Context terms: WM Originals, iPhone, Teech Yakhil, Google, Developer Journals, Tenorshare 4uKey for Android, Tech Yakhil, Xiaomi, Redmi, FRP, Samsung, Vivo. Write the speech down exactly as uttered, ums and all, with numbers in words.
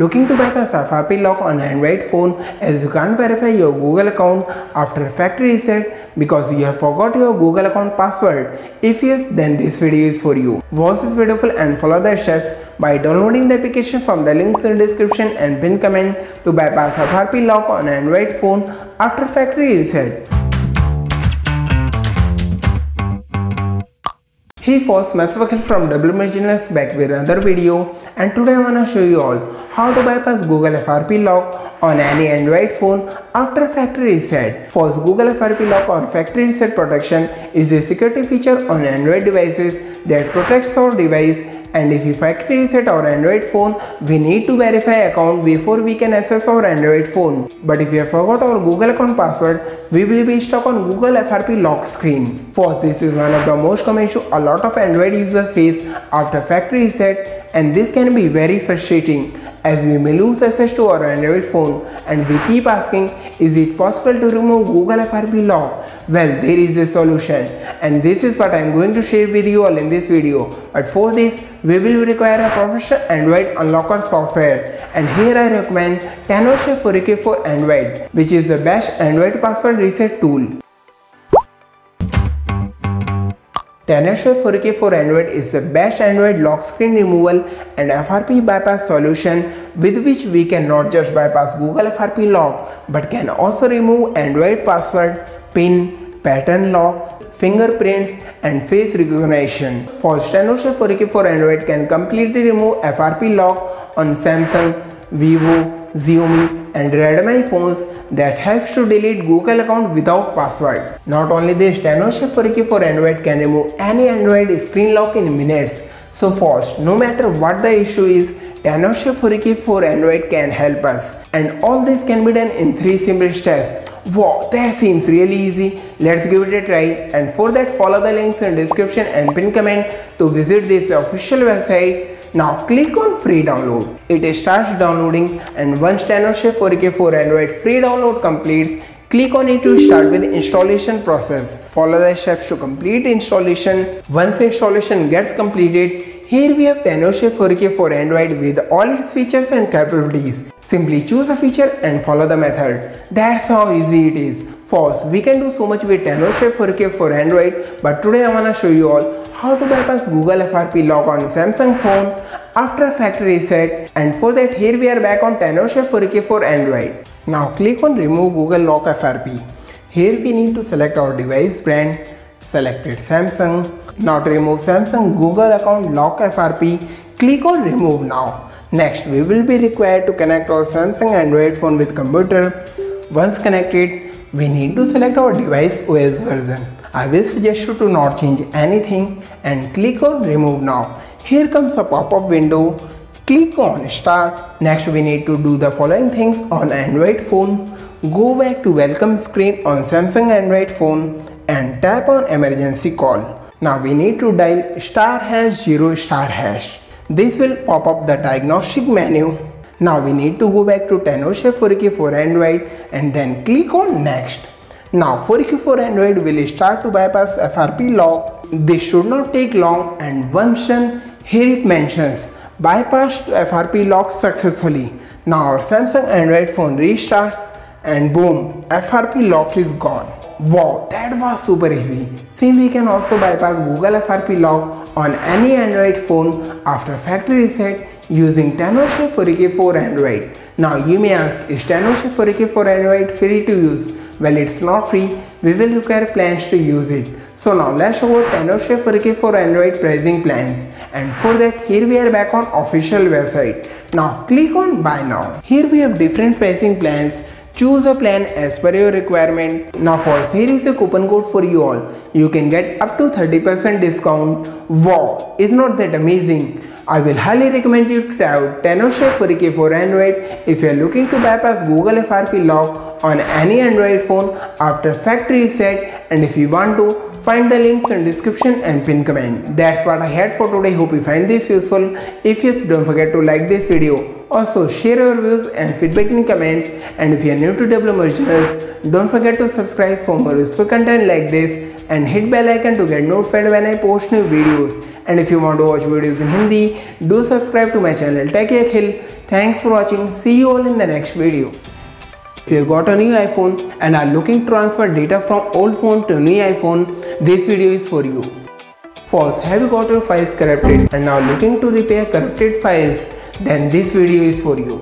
Looking to bypass F R P lock on Android phone, as you can't verify your Google account after factory reset because you have forgot your Google account password? If yes, then this video is for you. Watch this video full and follow the steps by downloading the application from the links in the description and pinned comment to bypass F R P lock on Android phone after factory reset. Hey folks, Teech Yakhil from W M Originals back with another video, and today I wanna show you all how to bypass Google F R P lock on any Android phone after factory reset. First, Google F R P lock or factory reset protection is a security feature on Android devices that protects our device, and if we factory reset our Android phone, we need to verify account before we can access our Android phone. But if we have forgot our Google account password, we will be stuck on Google F R P lock screen. First, this is one of the most common issue a lot of Android users face after factory reset, and this can be very frustrating as we may lose access to our Android phone, and we keep asking, is it possible to remove Google F R P lock? Well, there is a solution, and this is what I am going to share with you all in this video. But for this, we will require a professional Android unlocker software, and here I recommend Tenorshare four u key for Android, which is the best Android password reset tool. Tenorshare four u key for Android is the best Android lock screen removal and F R P bypass solution with which we can not just bypass Google F R P lock but can also remove Android password, PIN, pattern lock, fingerprints and face recognition. First, Tenorshare four u key for Android can completely remove F R P lock on Samsung, Vivo, Xiaomi and Redmi phones that helps to delete Google account without password. Not only this, Tenorshare four u key for Android can remove any Android screen lock in minutes. So first, no matter what the issue is, Tenorshare four u key for Android can help us, and all this can be done in three simple steps. Wow, that seems really easy. Let's give it a try, and for that follow the links in description and pinned comment to visit this official website. Now click on free download. It starts downloading, and once Tenorshare four u key for Android free download completes, click on it to start with installation process. Follow the steps to complete installation. Once installation gets completed, here we have Tenorshare four u key for Android with all its features and capabilities. Simply choose a feature and follow the method. That's how easy it is. First, we can do so much with Tenorshare four u key for Android, but today I wanna show you all how to bypass Google F R P lock on Samsung phone after factory reset, and for that here we are back on Tenorshare four u key for Android. Now click on remove Google lock F R P. Here we need to select our device brand, selected Samsung. Now to remove Samsung Google account lock F R P, click on remove now. Next, we will be required to connect our Samsung Android phone with computer. Once connected, we need to select our device O S version. I will suggest you to not change anything and click on remove now. Here comes a pop-up window. Click on start. Next, we need to do the following things on Android phone. Go back to welcome screen on Samsung Android phone and tap on emergency call. Now we need to dial star hash zero star hash. This will pop up the diagnostic menu. Now we need to go back to Tenorshare four u key for Android and then click on next. Now four u key for Android will start to bypass F R P lock. This should not take long, and once done, here it mentions bypassed F R P lock successfully. Now our Samsung Android phone restarts and boom, F R P lock is gone. Wow, that was super easy. See, we can also bypass Google F R P lock on any Android phone after factory reset using Tenorshare four u key for Android. Now you may ask, is Tenorshare four u key for Android free to use? Well, it's not free. We will require plans to use it. So now let's show about Tenorshare four u key for Android pricing plans, and for that here we are back on official website. Now click on buy now. Here we have different pricing plans. Choose a plan as per your requirement. Now first, here is a coupon code for you all. You can get up to thirty percent discount. Wow, is not that amazing? I will highly recommend you to try out Tenorshare four u key for Android if you are looking to bypass Google F R P lock on any Android phone after factory reset, and if you want to, find the links in description and pinned comment. That's what I had for today. Hope you find this useful. If yes, don't forget to like this video. Also, share your views and feedback in comments, and if you are new to Developer Journals, don't forget to subscribe for more useful content like this and hit bell icon to get notified when I post new videos. And if you want to watch videos in Hindi, do subscribe to my channel Tech Yakhil. Thanks for watching. See you all in the next video. If you got a new iPhone and are looking to transfer data from old phone to new iPhone, this video is for you. First, have you got your files corrupted and now looking to repair corrupted files? Then this video is for you.